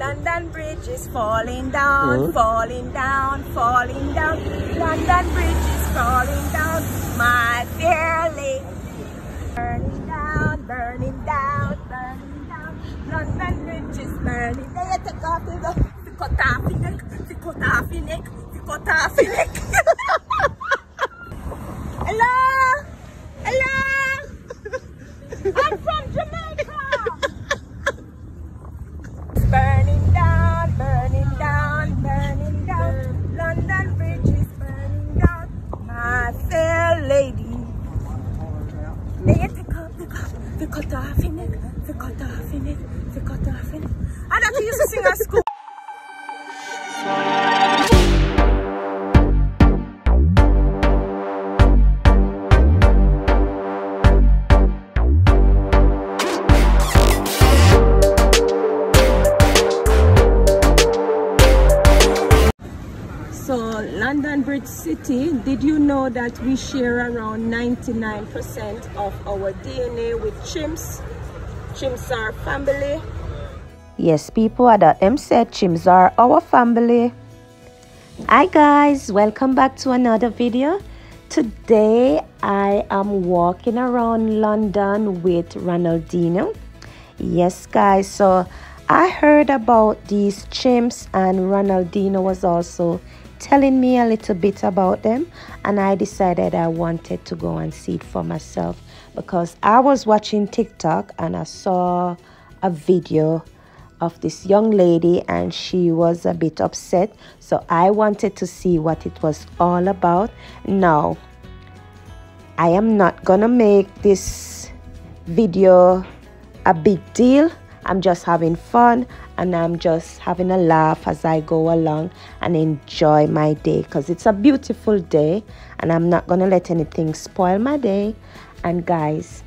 London Bridge is falling down, falling down, falling down. London Bridge is falling down, my dear lady. Burning down, burning down, burning down. London Bridge is burning down. Take off the Kotafinek. Hello, hello. I'm from Jamaica. Burning down, burning down, burning down. London Bridge is burning down, my fair lady. The Kotafinek. I don't used to sing at school. London Bridge City, did you know that we share around 99% of our DNA with chimps? Chimps are family. Yes, people at the M said chimps are our family. Hi guys, welcome back to another video. Today I am walking around London with Ronaldinho. Yes guys, so I heard about these chimps and Ronaldinho was also telling me a little bit about them, and I decided I wanted to go and see it for myself because I was watching TikTok and I saw a video of this young lady and she was a bit upset, so I wanted to see what it was all about. Now, I am not gonna make this video a big deal. I'm just having fun and I'm just having a laugh as I go along and enjoy my day because it's a beautiful day and I'm not gonna let anything spoil my day. And guys,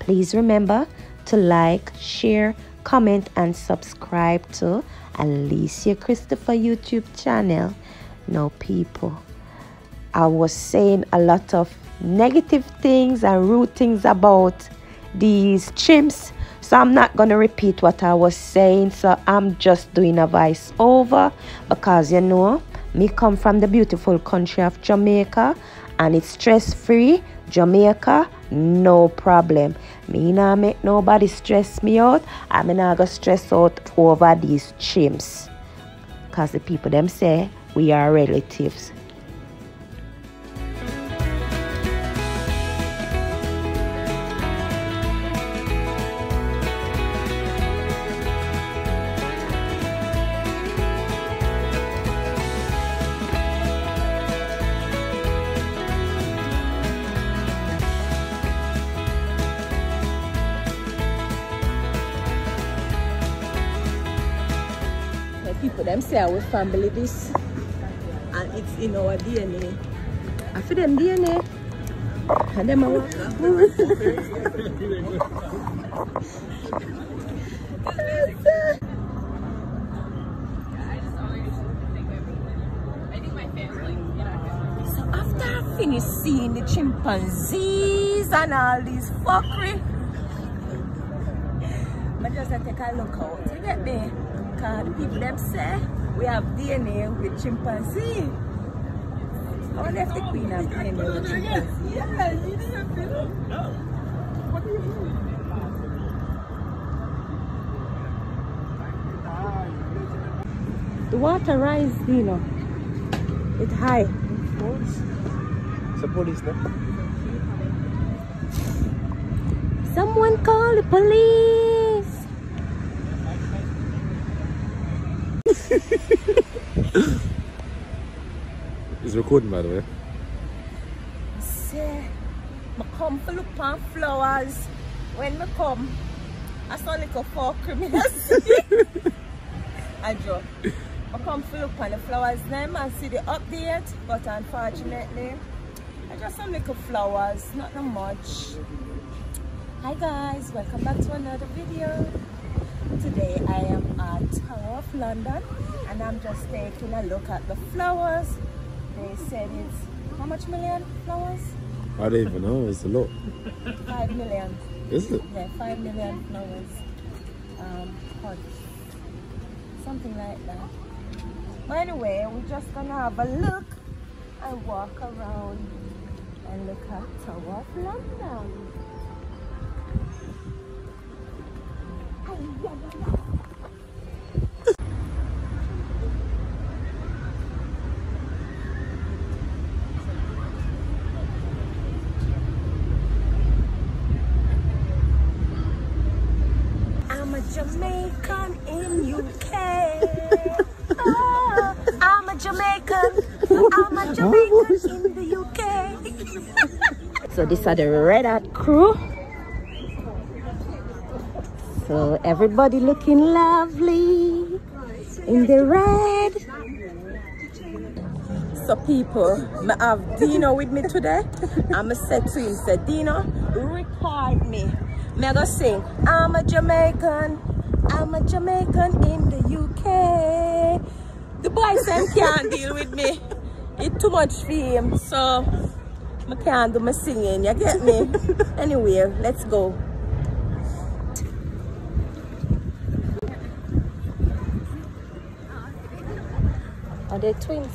please remember to like, share, comment and subscribe to Alecia Christopher YouTube channel. Now people, I was saying a lot of negative things and rude things about these chimps, so I'm not going to repeat what I was saying, so I'm just doing a voice over because, you know, me come from the beautiful country of Jamaica and it's stress free. Jamaica, no problem. Me not make nobody stress me out. I'm not going to stress out over these chimps because the people them say we are relatives. People them say our family this and it's in our DNA. I feel them DNA and them our So after I finish seeing the chimpanzees and all these fuckery, I just take a look out. You get me? The people them say we have DNA with chimpanzee. I wonder if the queen have DNA with chimpanzee. Yeah, you didn't feel it. No. What do you mean? The water rise, you know. It's high. It's the police, no? Someone call the police. It's recording, by the way. I come to look at flowers. When I come, I saw like a four criminals. I come to look at the flowers name and see the update, but unfortunately, I just saw like a flowers, not that much. Hi guys, welcome back to another video. Today I am at Tower of London and I'm just taking a look at the flowers. They said it's how much million flowers? I don't even know, it's a lot. 5 million. Is it? Yeah, 5 million flowers. something like that. But anyway, we're just gonna have a look and walk around and look at Tower of London. I'm a Jamaican in UK. Oh, I'm a Jamaican. I'm a Jamaican in the UK. So these are the Red Hat crew. So everybody looking lovely in the red. So people, I have Dino with me today. I'm said to him, said Dino, record me. I'm gonna sing, I'm a Jamaican in the UK. The boys can't deal with me. It's too much for him, so I can't do my singing, you get me? Anyway, let's go. They're twins.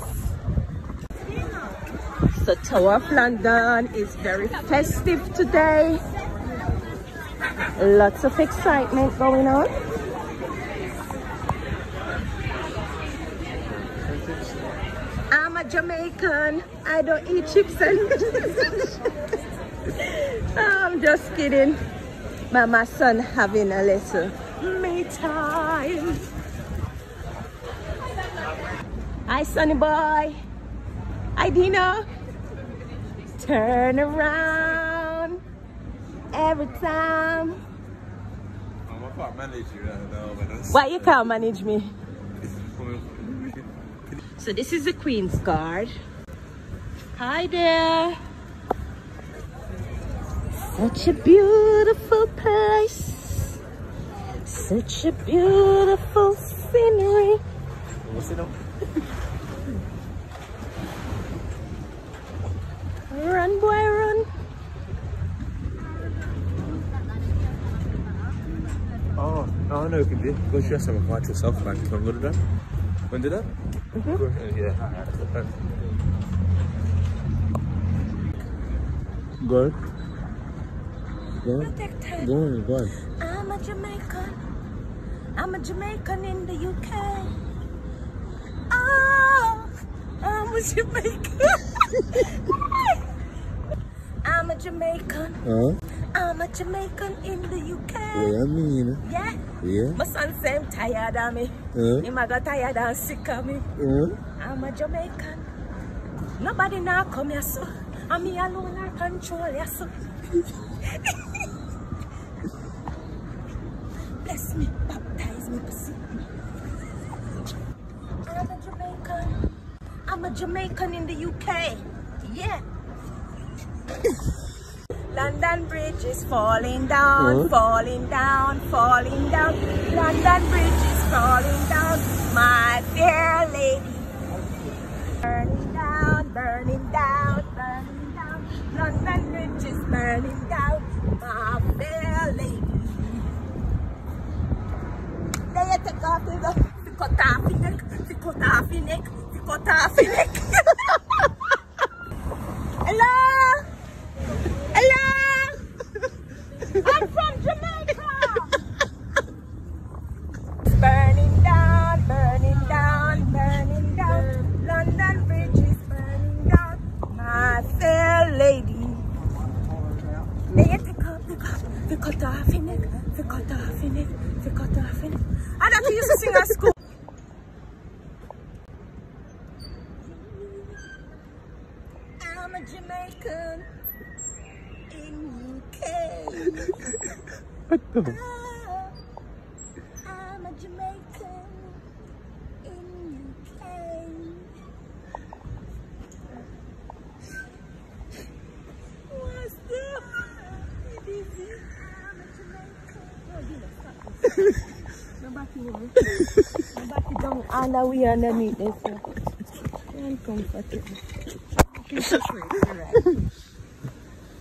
So Tower of London is very festive today. Lots of excitement going on. I'm a Jamaican. I don't eat chips and I'm just kidding. But my son having a little me time. Hi, Sonny boy. Hi, Dino. Turn around every time. I can't manage you right now. Why you can't manage me? So this is the Queen's Guard. Hi there. Such a beautiful place. Such a beautiful scenery. What's it on? Run, boy, run. Oh, I know you can do. Go dress up and watch yourself back. When did that? When did that? Yeah. Go. Go. Go. I'm a Jamaican. I'm a Jamaican in the UK. Oh, I'm a Jamaican. I'm a Jamaican. Huh? I'm a Jamaican in the UK. Yeah, I mean. Yeah? Yeah. My son says I'm tired of me. Huh? He got tired and sick of me. Huh? I'm a Jamaican. Nobody now come here, so I'm me alone and control here, so. Bless me, baptize me, pussy. I'm a Jamaican in the UK. Yeah. London Bridge is falling down, falling down, falling down. London Bridge is falling down, my dear lady. Burning down, burning down, burning down. London Bridge is burning down, my fair lady. They take off the cut off the neck, the cut off the neck. Hello! Hello! I'm from Jamaica! Burning down, burning down, burning down. London Bridge is burning down. My fair lady. They take off the cut off in it, the cut off in it, the cut off in it. I don't used to sing at school. Jamaican in UK. What the? Oh, I'm a Jamaican in UK. What's that? It is. I'm a Jamaican. No, Dino, stop this. No back in the no back it down. And now we underneath this. I'm comfortable.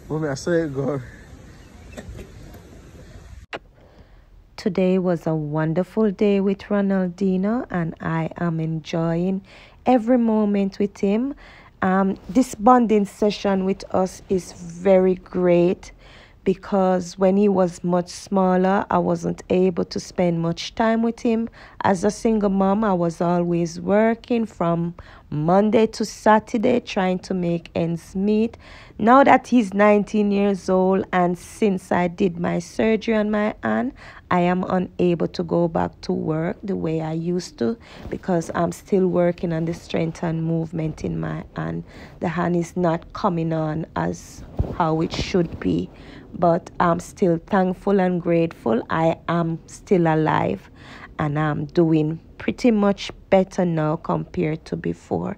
Mommy, I saw it go. Today was a wonderful day with Ronaldinho, and I am enjoying every moment with him. This bonding session with us is very great because when he was much smaller, I wasn't able to spend much time with him. As a single mom, I was always working from Monday to Saturday trying to make ends meet. Now that he's 19 years old and since I did my surgery on my hand, I am unable to go back to work the way I used to because I'm still working on the strength and movement in my hand. The hand is not coming on as how it should be, but I'm still thankful and grateful. I am still alive and I'm doing pretty much better now compared to before.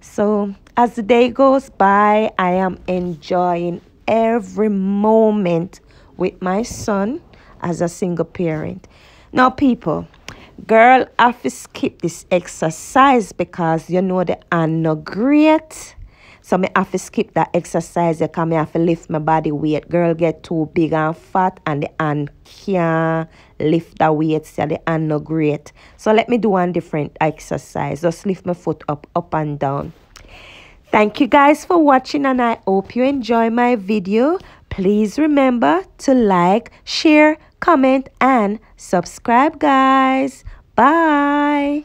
So as the day goes by, I am enjoying every moment with my son as a single parent. Now people, girl, I have to skip this exercise because you know they are not great. So I have to skip that exercise because I have to lift my body weight. Girl get too big and fat and the hand can't lift the weight, so the hand not great. So let me do one different exercise. Just lift my foot up and down. Thank you guys for watching and I hope you enjoy my video. Please remember to like, share, comment and subscribe guys. Bye.